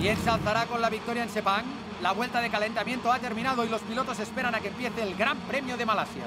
Y exaltará con la victoria en Sepang. La vuelta de calentamiento ha terminado y los pilotos esperan a que empiece el Gran Premio de Malasia.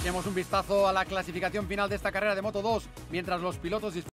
Echemos un vistazo a la clasificación final de esta carrera de Moto2 mientras los pilotos disfrutan.